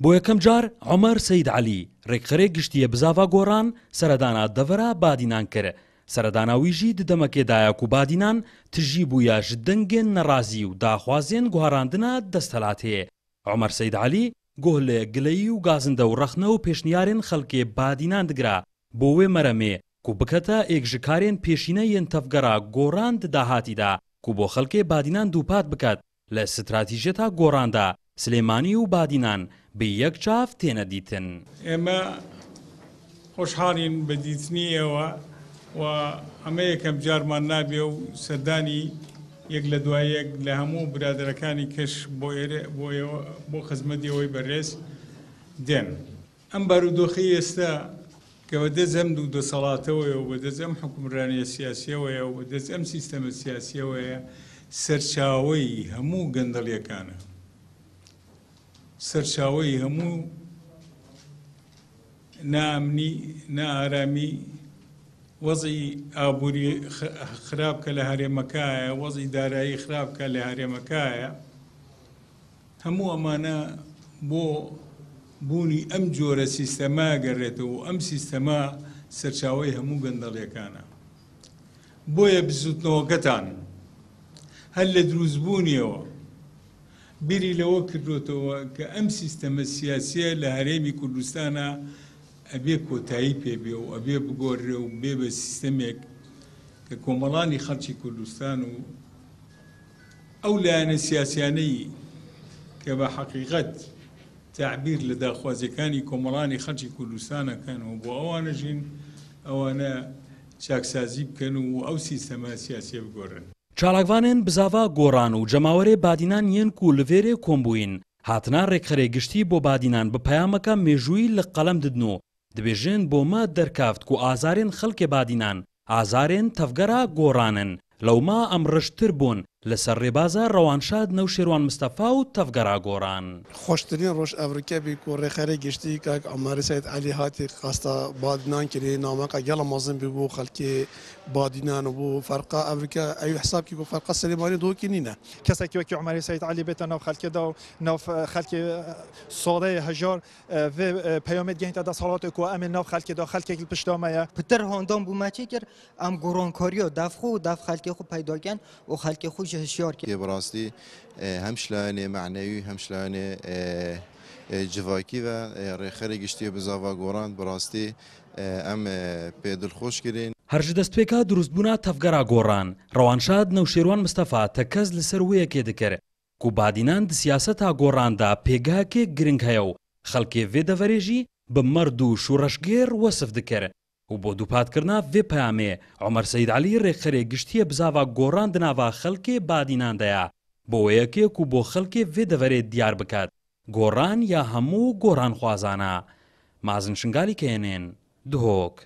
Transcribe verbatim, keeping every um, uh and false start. بو یەکەم جار عومەر سەید عەلی ڕێکخرێ گشتیە بزاڤا گۆڕان سەردانا دەڤرا بادینان کرد. سەرداناویژی ددەمەکێدایەک و بادینان تژی بوویە ji dengên nerazî و daxwazên guharandina desthilatê. عومەر سەید عەلی گوه لە گلەیی و گازندە و ڕەخنە و پێشنیارên خەڵکێ بادینان digira بۆ wê meremê ku biketە êk ji karên pêşîneyên tevgera gۆڕان di dahatîda ku بۆ خەڵکێ بادینان دووپات بکات لە ستراتیژیەتا گۆڕاندا سلێمانی و بادینان بە یەک چاف تێنە دیتن. ئێمە خۆشحاڵین بە دیتنی ئێوە و ئەمە یەکەم جارمان نابێ و سەردانی یەک لە دوایەک لە هەموو برادەرەکانی کەش بۆ بۆ خزمەتی ئەوەی بەڕێز دێن. ئەم بارودۆخی ئێستا کە بەدەست ئەم دوو دەسەڵاتەوەیە و بەدەست ئەم حکومڕانیە سیاسیەوەیە و بەدەست ئەم سیستەمە سیاسیەوەیە سەرچاوەی هەموو گەندەڵیەکانە. سەرچاوەی هەموو نامنی نارامی وەزعی ئابووری خراپکە لە هەرێمەکایە، وەزعی دارایی خراپکە لە هەرێمەکایە، هەموو ئەمانە بۆ بوونی ئەم جۆرە سیستەما گەڕێتەوە و ئەم سیستەما سەرچاوەی هەموو گەندەڵیەکانە. بۆیە بزوتنەوەکەتان هەر لە دروستبوونیەوە بیری لەوە کردوتەوە کە ئەم سیستەمە سیاسیە لە هەرێمی کوردستانە ئەبێ کۆتایی پێبێ و ئەبێ بگۆڕێ و بێ بە سیستەمێک کە کۆمەڵانی خەڵکی کوردستان و ئەو لایەنە سیاسیانەی کە بە حەقیقەت تعبیر لە داخوازیەکانی کۆمەڵانی خەڵکی کوردستانەکەن و بۆ ئەوانەژین ئەوانە چاکسازی بکەن و ئەو سیستەمە سیاسیە بگۆڕن. چالاکوانێن بزاڤا گۆڕان و جەماوەرێ بادینان یەن کو لەڤێرێ کۆمبووین هاتنا ڕێکخرێ گشتی بۆ بادینان بە پەیامەکە مێژووی لە قەڵەم ددن و دەبێژێن بۆ ما دەرکافت کو ئازارێن خەڵکێ بادینان ئازارێن تەڤگەرا گۆڕانن لەوما ئەم ڕشتر بوون لەسەر ڕێبازە ڕەوانشاد نەوشێروان مستەفا و تەڤگەرا گۆڕان. خۆشترین ڕۆژ ئەڤڕکێبی کو ڕێکخرێ گشتی کاک عومەر سەید عەلی هاتی قاستا بادینان کرێ نامەکە گەڵە مەزن بێ بۆ خەڵکێ بادینان و بۆ فەرقا ئەڤڕکە ئەوی حسابکی بۆ فەرقا سلێمانی دۆکی نینە. کەسێکی وەکی عومەر سەید عەلی بێتە ناو خەڵکێدا و ناو خەڵکێ سادەی هەژار وێ پەیامێت گەیەنتە دەسەڵاتێک و ئەمێ ناو خەڵکێدا خەڵکێکی پشتامەیە. پتر هۆندان بوومە چی کرد ئەم گۆڕانکاریە دەفخۆ و دەف خەڵکێ خۆ پەیدا کەن و خەڵکێ خۆ براستي همشلاني معنوي همشلاني جواكي و رێکخرێ گشتی بزاڤا گۆڕان براستي ئەم پێدڵخۆش کرین. هەرژ دەستپێکا دروستبوونا تەڤگەرا گۆڕان ڕەوانشاد نەوشێروان مستەفا تەکەس لەسەر وەیەکێ دەکرد کو بادینان دە سیاسەتا گۆڕاندا پێگاکێک گرنگ هەیە و خەڵکێ وێ دەڤەرێژی بە مەرد و شوڕەشگێر وەسف دەکرد و بۆ دووپاتکردنا وێ پەیامێ عومەر سەید عەلی ڕێکخرێ گشتیە بزاڤا گۆڕان دناوا خەڵکێ بادیناندەیە بۆ وەیەکێک و بۆ خەڵکێ وێ دەڤەرێت دیار بکات گۆڕان یا هەموو گۆڕانخوازانە. مازن شنگالی کێنێن دهۆک.